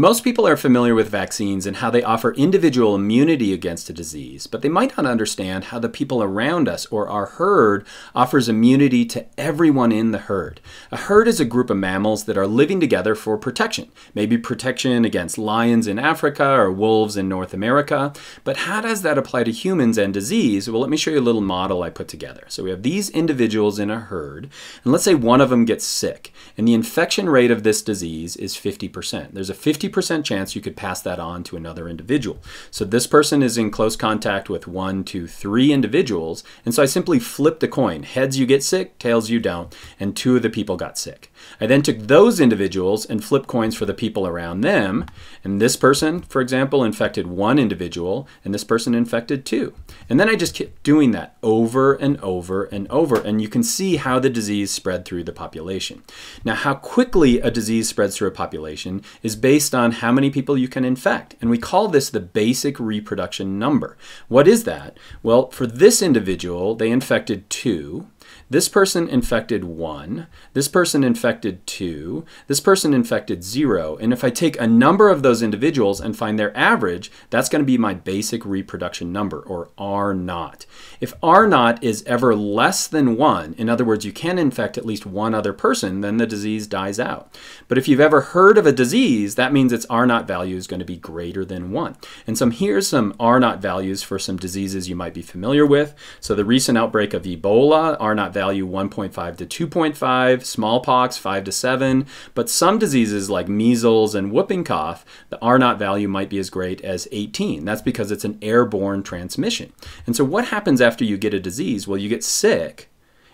Most people are familiar with vaccines and how they offer individual immunity against a disease, but they might not understand how the people around us or our herd offers immunity to everyone in the herd. A herd is a group of mammals that are living together for protection, maybe protection against lions in Africa or wolves in North America. But how does that apply to humans and disease? Well, let me show you a little model I put together. So we have these individuals in a herd, and let's say one of them gets sick, and the infection rate of this disease is 50%. There's a 50% chance you could pass that on to another individual. So this person is in close contact with 1, 2, 3 individuals, and so I simply flipped the coin. Heads you get sick, tails you don't, and 2 of the people got sick. I then took those individuals and flipped coins for the people around them, and this person, for example, infected 1 individual, and this person infected 2. And then I just kept doing that over and over and over, and you can see how the disease spread through the population. Now, how quickly a disease spreads through a population is based on how many people you can infect, and we call this the basic reproduction number. What is that? Well, for this individual, they infected 2. This person infected 1, this person infected 2, this person infected 0, and if I take a number of those individuals and find their average, that's going to be my basic reproduction number, or R0. If R0 is ever less than 1, in other words, you can infect at least 1 other person, then the disease dies out. But if you've ever heard of a disease, that means its R0 value is going to be greater than 1. And so here's some R0 values for some diseases you might be familiar with. So the recent outbreak of Ebola, R0 value 1.5 to 2.5, smallpox 5 to 7, but some diseases like measles and whooping cough, the R0 value might be as great as 18. That's because it's an airborne transmission. And so what happens after you get a disease? Well, you get sick,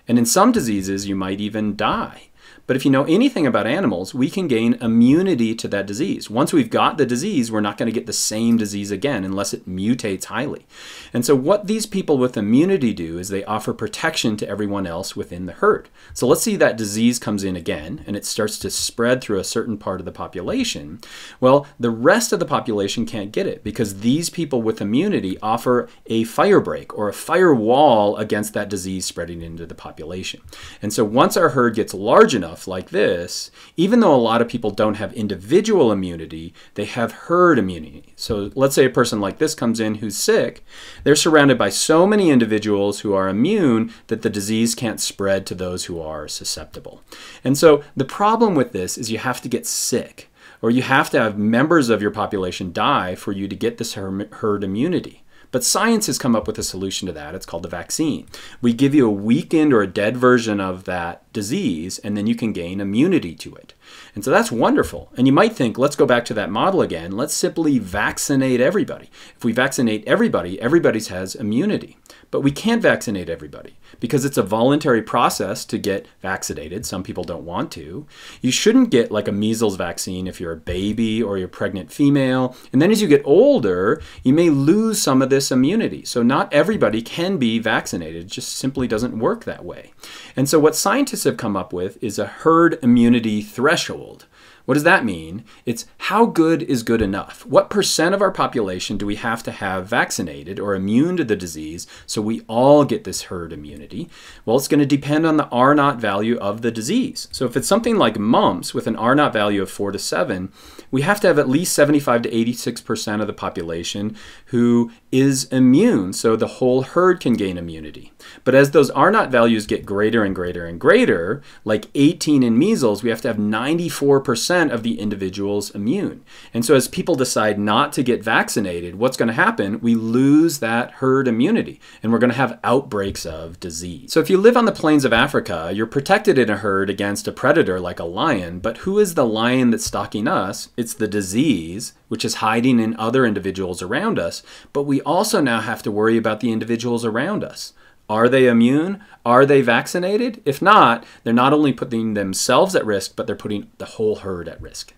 and in some diseases you might even die. But if you know anything about animals, we can gain immunity to that disease. Once we've got the disease, we're not going to get the same disease again unless it mutates highly. And so what these people with immunity do is they offer protection to everyone else within the herd. So let's see that disease comes in again, and it starts to spread through a certain part of the population. Well, the rest of the population can't get it because these people with immunity offer a firebreak or a firewall against that disease spreading into the population. And so once our herd gets large enough, like this, even though a lot of people don't have individual immunity, they have herd immunity. So let's say a person like this comes in who's sick. They're surrounded by so many individuals who are immune that the disease can't spread to those who are susceptible. And so the problem with this is you have to get sick, or you have to have members of your population die for you to get this herd immunity. But science has come up with a solution to that. It's called the vaccine. We give you a weakened or a dead version of that disease, and then you can gain immunity to it. And so that's wonderful. And you might think, let's go back to that model again. Let's simply vaccinate everybody. If we vaccinate everybody, everybody has immunity. But we can't vaccinate everybody because it's a voluntary process to get vaccinated. Some people don't want to. You shouldn't get like a measles vaccine if you're a baby or you're a pregnant female. And then as you get older, you may lose some of this immunity. So not everybody can be vaccinated. It just simply doesn't work that way. And so what scientists have come up with is a herd immunity threshold. What does that mean? It's how good is good enough? What percent of our population do we have to have vaccinated or immune to the disease so we all get this herd immunity? Well, it's going to depend on the R0 value of the disease. So if it's something like mumps with an R0 value of 4 to 7, we have to have at least 75 to 86% of the population who is immune so the whole herd can gain immunity. But as those R0 values get greater and greater and greater, like 18 in measles, we have to have 94% of the individuals immune. And so as people decide not to get vaccinated, what's going to happen? We lose that herd immunity, and we're going to have outbreaks of disease. So if you live on the plains of Africa, you're protected in a herd against a predator like a lion, but who is the lion that's stalking us? It's the disease, which is hiding in other individuals around us, but we also now have to worry about the individuals around us. Are they immune? Are they vaccinated? If not, they're not only putting themselves at risk, but they're putting the whole herd at risk.